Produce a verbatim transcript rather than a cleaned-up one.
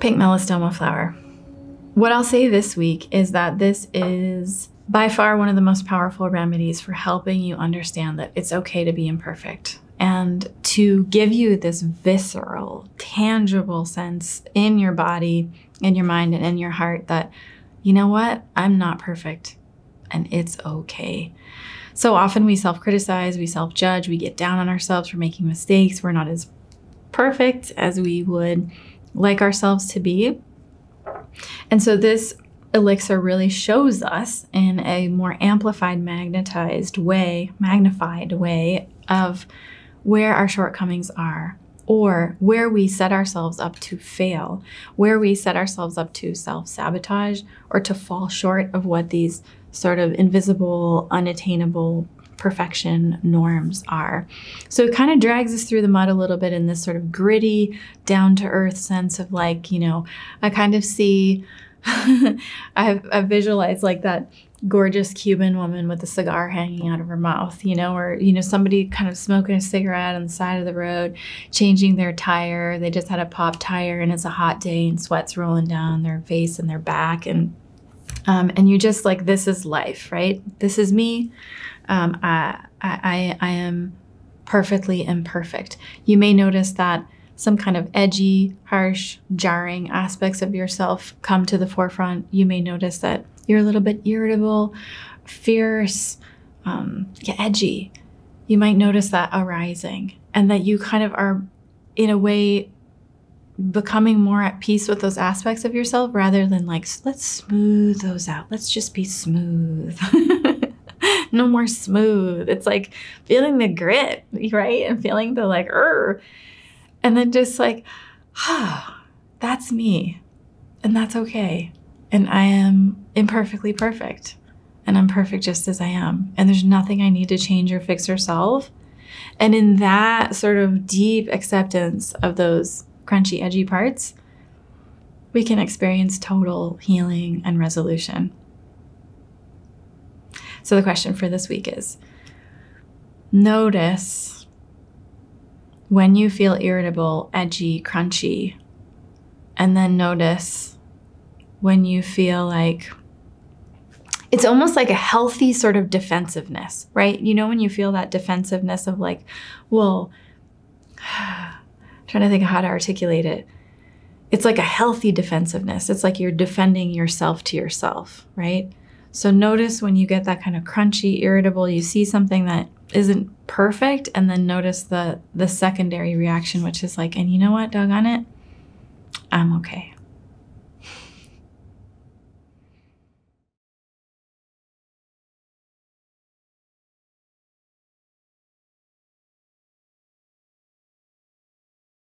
Pink Melastoma Flower. What I'll say this week is that this is by far one of the most powerful remedies for helping you understand that it's okay to be imperfect, and to give you this visceral, tangible sense in your body, in your mind, and in your heart that, you know what, I'm not perfect and it's okay. So often we self-criticize, we self-judge, we get down on ourselves for making mistakes. We're not as perfect as we would like ourselves to be. And so this elixir really shows us in a more amplified, magnetized way, magnified way of where our shortcomings are, or where we set ourselves up to fail, where we set ourselves up to self-sabotage or to fall short of what these sort of invisible, unattainable perfection norms are. So it kind of drags us through the mud a little bit in this sort of gritty, down-to-earth sense of, like, you know, I kind of see, I've, I've visualized like that gorgeous Cuban woman with a cigar hanging out of her mouth, you know, or, you know, somebody kind of smoking a cigarette on the side of the road, changing their tire. They just had a pop tire and it's a hot day and sweat's rolling down their face and their back. And, um, and you just like, this is life, right? This is me. Um, I, I, I am perfectly imperfect. You may notice that some kind of edgy, harsh, jarring aspects of yourself come to the forefront. You may notice that you're a little bit irritable, fierce, um, yeah, edgy. You might notice that arising, and that you kind of are, in a way, becoming more at peace with those aspects of yourself rather than like, let's smooth those out. Let's just be smooth. No more smooth. It's like feeling the grit, right? And feeling the like, er, and then just like, ah, oh, that's me, and that's okay. And I am imperfectly perfect, and I'm perfect just as I am. And there's nothing I need to change or fix or solve. And in that sort of deep acceptance of those crunchy, edgy parts, we can experience total healing and resolution. So the question for this week is, notice when you feel irritable, edgy, crunchy, and then notice when you feel like, it's almost like a healthy sort of defensiveness, right? You know, when you feel that defensiveness of like, well, I'm trying to think of how to articulate it. It's like a healthy defensiveness. It's like you're defending yourself to yourself, right? So notice when you get that kind of crunchy, irritable, you see something that isn't perfect, and then notice the, the secondary reaction, which is like, and you know what, doggone it, I'm okay.